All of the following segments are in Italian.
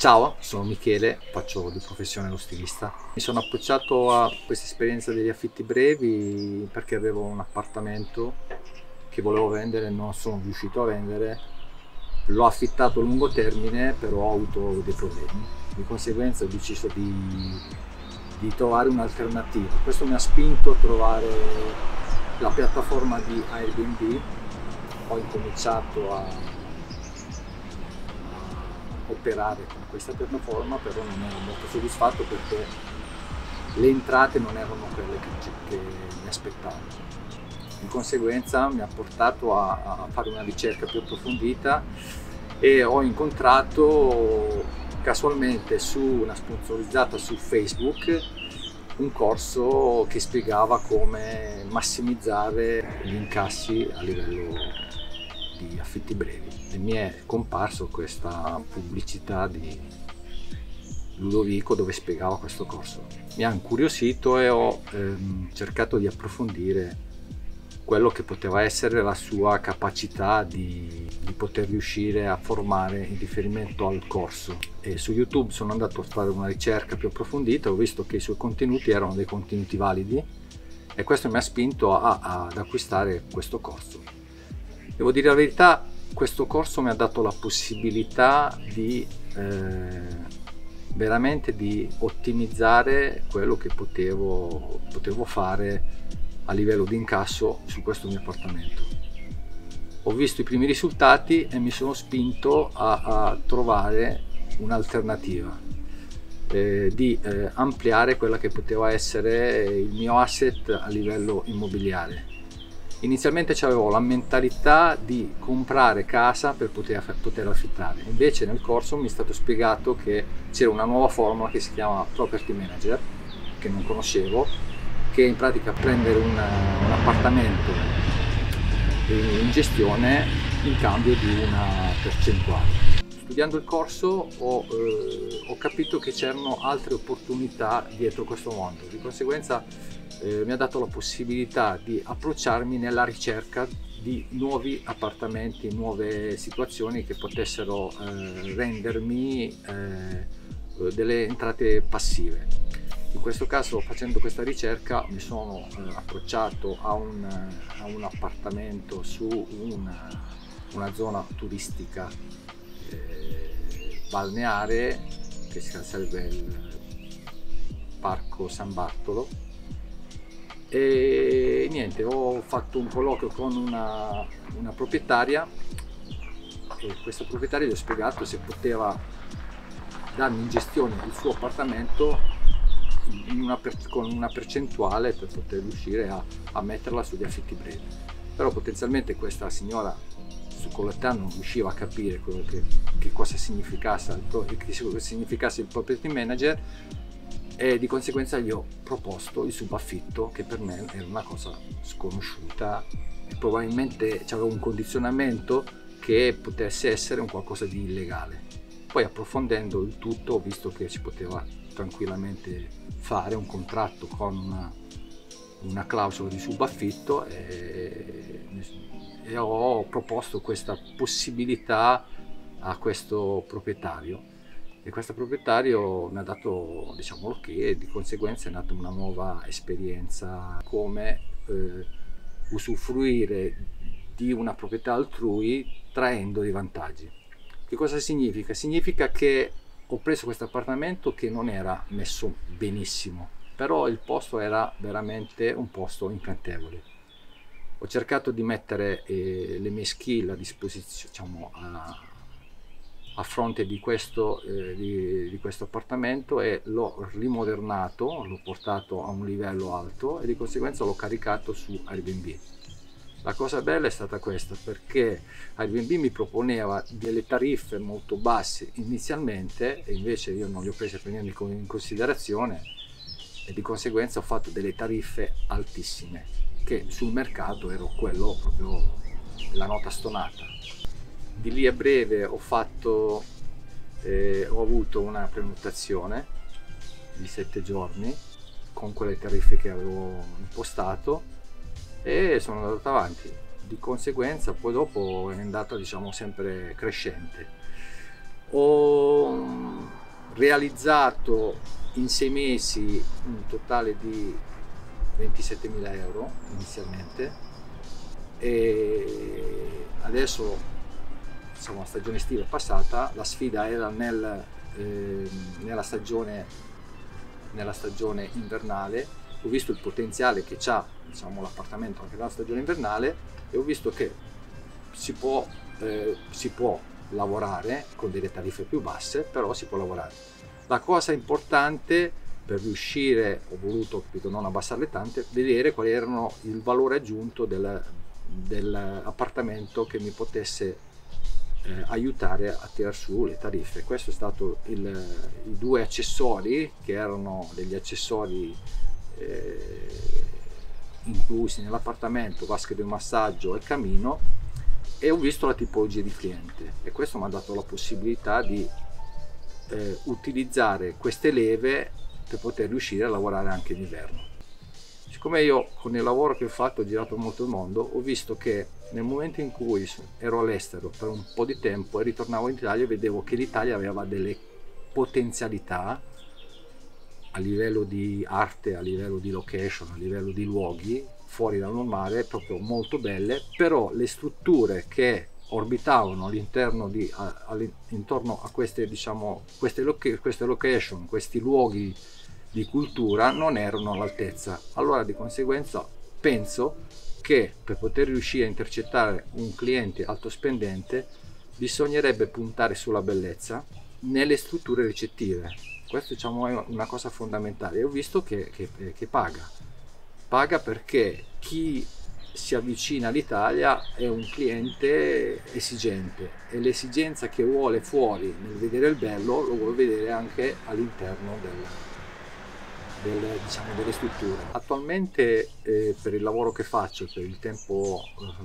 Ciao, sono Michele, faccio di professione lo stilista. Mi sono approcciato a questa esperienza degli affitti brevi perché avevo un appartamento che volevo vendere, non sono riuscito a vendere, l'ho affittato a lungo termine, però ho avuto dei problemi. Di conseguenza ho deciso di trovare un'alternativa. Questo mi ha spinto a trovare la piattaforma di Airbnb. Ho incominciato a operare con questa piattaforma, però non ero molto soddisfatto perché le entrate non erano quelle che mi aspettavo. Di conseguenza mi ha portato a fare una ricerca più approfondita e ho incontrato casualmente su una sponsorizzata su Facebook un corso che spiegava come massimizzare gli incassi a livello di affitti brevi e mi è comparso questa pubblicità di Ludovico dove spiegava questo corso. Mi ha incuriosito e ho cercato di approfondire quello che poteva essere la sua capacità di poter riuscire a formare in riferimento al corso, e su YouTube sono andato a fare una ricerca più approfondita, ho visto che i suoi contenuti erano dei contenuti validi e questo mi ha spinto ad acquistare questo corso. Devo dire la verità, questo corso mi ha dato la possibilità di veramente di ottimizzare quello che potevo fare a livello di incasso su questo mio appartamento. Ho visto i primi risultati e mi sono spinto a trovare un'alternativa di ampliare quella che poteva essere il mio asset a livello immobiliare. Inizialmente avevo la mentalità di comprare casa per poter affittare, invece nel corso mi è stato spiegato che c'era una nuova formula che si chiama Property Manager, che non conoscevo, che in pratica prendere un appartamento in gestione in cambio di una percentuale. Studiando il corso ho capito che c'erano altre opportunità dietro questo mondo, di conseguenza mi ha dato la possibilità di approcciarmi nella ricerca di nuovi appartamenti, nuove situazioni che potessero rendermi delle entrate passive. In questo caso, facendo questa ricerca, mi sono approcciato a un appartamento su una zona turistica balneare che sarebbe il Parco San Bartolo. E niente, ho fatto un colloquio con una proprietaria e questa proprietaria gli ho spiegato se poteva darmi in gestione il suo appartamento con una percentuale per poter riuscire a metterla sugli affitti brevi. Però potenzialmente questa signora su quell'età non riusciva a capire quello che cosa significasse il property manager, e di conseguenza gli ho proposto il subaffitto, che per me era una cosa sconosciuta e probabilmente c'era un condizionamento che potesse essere un qualcosa di illegale. Poi, approfondendo il tutto, ho visto che si poteva tranquillamente fare un contratto con una clausola di subaffitto e ho proposto questa possibilità a questo proprietario. E questo proprietario mi ha dato, diciamo, l'ok, e di conseguenza è nata una nuova esperienza, come usufruire di una proprietà altrui traendo dei vantaggi. Che cosa significa? Significa che ho preso questo appartamento che non era messo benissimo, però il posto era veramente un posto incantevole. Ho cercato di mettere le mie skill a disposizione, diciamo, a fronte di questo appartamento, e l'ho rimodernato, l'ho portato a un livello alto e di conseguenza l'ho caricato su Airbnb. La cosa bella è stata questa, perché Airbnb mi proponeva delle tariffe molto basse inizialmente e invece io non le ho prese per niente in considerazione e di conseguenza ho fatto delle tariffe altissime che sul mercato era quello proprio la nota stonata. Di lì a breve ho avuto una prenotazione di 7 giorni con quelle tariffe che avevo impostato e sono andato avanti. Di conseguenza poi dopo è andata, diciamo, sempre crescente. realizzato in 6 mesi un totale di 27.000 euro inizialmente, e adesso, insomma, la stagione estiva è passata, la sfida era nella stagione invernale. Ho visto il potenziale che c'ha, diciamo, l'appartamento anche nella stagione invernale, e ho visto che si può lavorare con delle tariffe più basse, però si può lavorare. La cosa importante per riuscire, ho voluto, capito, non abbassarle tante, vedere quali erano il valore aggiunto dell'appartamento che mi potesse aiutare a tirar su le tariffe. Questo è stato i 2 accessori, che erano degli accessori inclusi nell'appartamento: vasche del massaggio e camino, e ho visto la tipologia di cliente, e questo mi ha dato la possibilità di utilizzare queste leve per poter riuscire a lavorare anche in inverno. Siccome io, con il lavoro che ho fatto, ho girato molto il mondo, ho visto che nel momento in cui ero all'estero per un po' di tempo e ritornavo in Italia, vedevo che l'Italia aveva delle potenzialità a livello di arte, a livello di location, a livello di luoghi fuori dal normale, proprio molto belle, però le strutture che orbitavano intorno a queste, diciamo, queste location, questi luoghi di cultura, non erano all'altezza. Allora, di conseguenza, penso che per poter riuscire a intercettare un cliente alto spendente bisognerebbe puntare sulla bellezza nelle strutture ricettive. Questo, diciamo, è una cosa fondamentale. Ho visto che paga, perché chi si avvicina all'Italia è un cliente esigente, e l'esigenza che vuole fuori nel vedere il bello lo vuole vedere anche all'interno diciamo, delle strutture. Attualmente, per il lavoro che faccio, per il tempo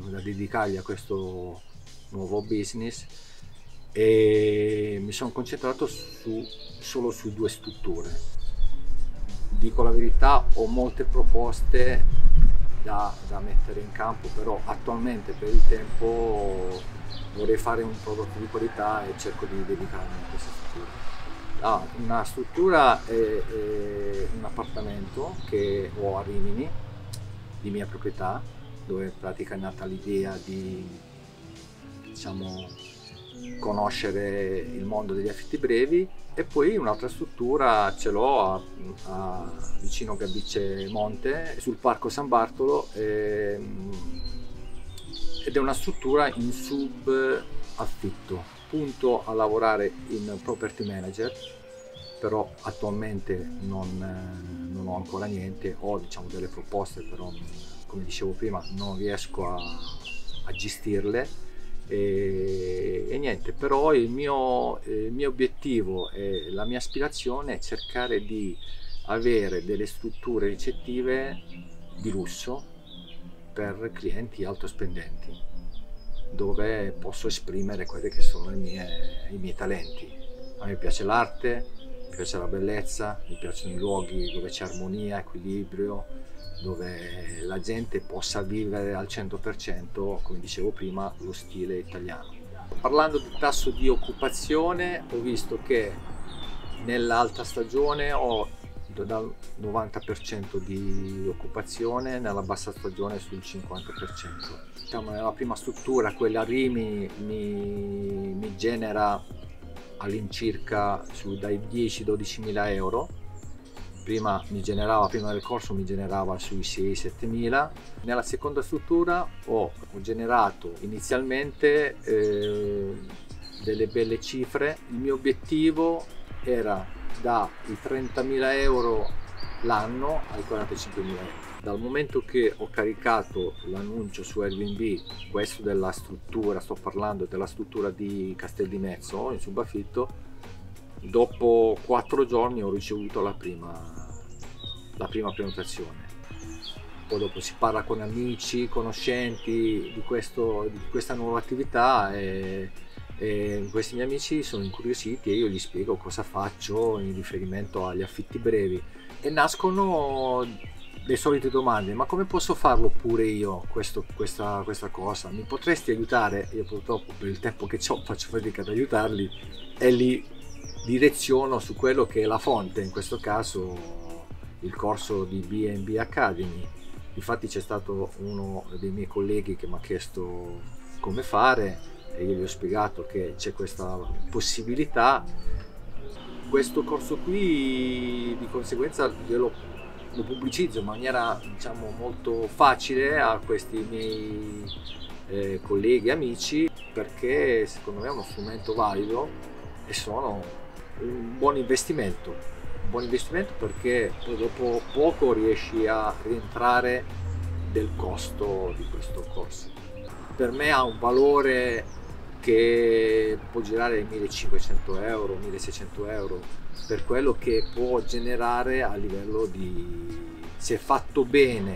da dedicargli a questo nuovo business, e mi sono concentrato solo su 2 strutture. Dico la verità, ho molte proposte da mettere in campo, però attualmente, per il tempo, vorrei fare un prodotto di qualità e cerco di dedicarmi a questa struttura. Una struttura è un appartamento che ho a Rimini, di mia proprietà, dove in pratica è nata l'idea di, diciamo, conoscere il mondo degli affitti brevi. E poi un'altra struttura ce l'ho vicino Gabicce Monte, sul Parco San Bartolo, ed è una struttura in subaffitto. Punto a lavorare in Property Manager, però attualmente non ho ancora niente, ho, diciamo, delle proposte, però, come dicevo prima, non riesco a gestirle. E niente, però il mio obiettivo e la mia aspirazione è cercare di avere delle strutture ricettive di lusso per clienti alto spendenti, dove posso esprimere quelli che sono i miei talenti. A me piace l'arte, mi piace la bellezza, mi piacciono i luoghi dove c'è armonia, equilibrio, dove la gente possa vivere al 100%, come dicevo prima, lo stile italiano. Parlando di tasso di occupazione, ho visto che nell'alta stagione ho dal 90% di occupazione, nella bassa stagione sul 50%. Diciamo, nella prima struttura, quella a Rimini, mi genera all'incirca dai 10-12.000 euro. Prima del corso mi generava sui 6-7.000. Nella seconda struttura ho generato inizialmente delle belle cifre. Il mio obiettivo era dai 30.000 euro l'anno ai 45.000 euro. Dal momento che ho caricato l'annuncio su Airbnb, questo della struttura, sto parlando della struttura di Castel di Mezzo in subaffitto, dopo 4 giorni ho ricevuto la prima prenotazione. Poi dopo si parla con amici, conoscenti di questa nuova attività, e questi miei amici sono incuriositi e io gli spiego cosa faccio in riferimento agli affitti brevi, e nascono le solite domande: ma come posso farlo pure io questa cosa? Mi potresti aiutare? Io purtroppo, per il tempo che ho, faccio fatica ad aiutarli, e lì direziono su quello che è la fonte, in questo caso il corso di BNB Academy. Infatti c'è stato uno dei miei colleghi che mi ha chiesto come fare e io gli ho spiegato che c'è questa possibilità. Questo corso qui di conseguenza lo pubblicizzo in maniera, diciamo, molto facile a questi miei colleghi e amici, perché secondo me è uno strumento valido e sono un buon investimento. Un buon investimento perché dopo poco riesci a rientrare del costo di questo corso. Per me ha un valore che può girare 1500 euro, 1600 euro per quello che può generare a livello di, se fatto bene,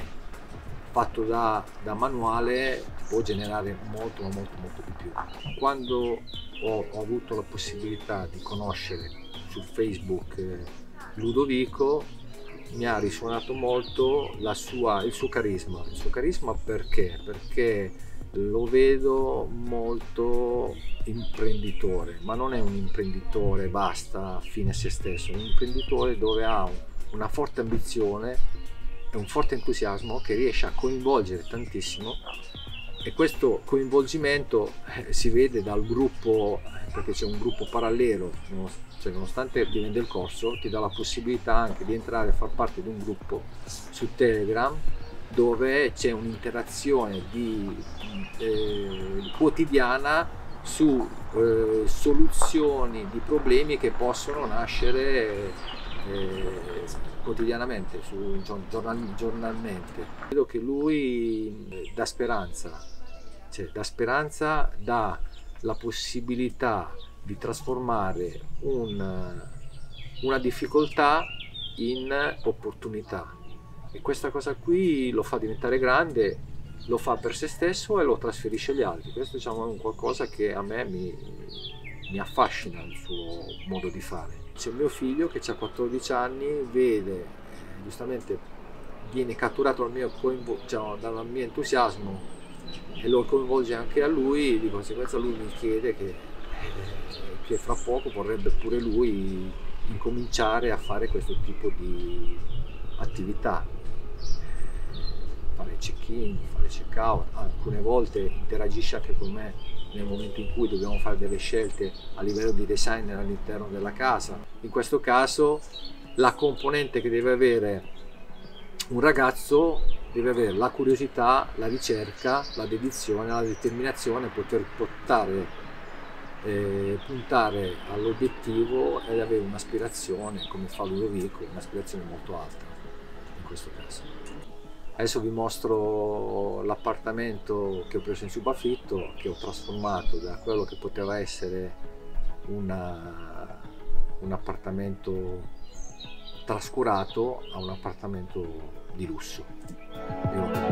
fatto da manuale, può generare molto, molto, molto di più. Quando ho avuto la possibilità di conoscere su Facebook Ludovico, mi ha risuonato molto il suo carisma. Il suo carisma perché? Perché lo vedo molto imprenditore, ma non è un imprenditore basta, fine a se stesso, è un imprenditore dove ha una forte ambizione e un forte entusiasmo che riesce a coinvolgere tantissimo, e questo coinvolgimento si vede dal gruppo, perché c'è un gruppo parallelo, cioè nonostante ti vende il corso, ti dà la possibilità anche di entrare a far parte di un gruppo su Telegram dove c'è un'interazione quotidiana su soluzioni di problemi che possono nascere quotidianamente, giornalmente. Credo che lui dà speranza, dà la possibilità di trasformare una difficoltà in opportunità. E questa cosa qui lo fa diventare grande, lo fa per se stesso e lo trasferisce agli altri. Questo, diciamo, è un qualcosa che a me mi affascina, il suo modo di fare. C'è mio figlio che ha 14 anni, vede, giustamente viene catturato dal mio entusiasmo e lo coinvolge anche a lui, di conseguenza lui mi chiede che fra poco vorrebbe pure lui incominciare a fare questo tipo di attività. Fare check-in, fare check-out, alcune volte interagisce anche con me nel momento in cui dobbiamo fare delle scelte a livello di designer all'interno della casa. In questo caso la componente che deve avere un ragazzo deve avere la curiosità, la ricerca, la dedizione, la determinazione, poter puntare all'obiettivo ed avere un'aspirazione, come fa Ludovico, un'aspirazione molto alta in questo caso. Adesso vi mostro l'appartamento che ho preso in subaffitto, che ho trasformato da quello che poteva essere un appartamento trascurato a un appartamento di lusso.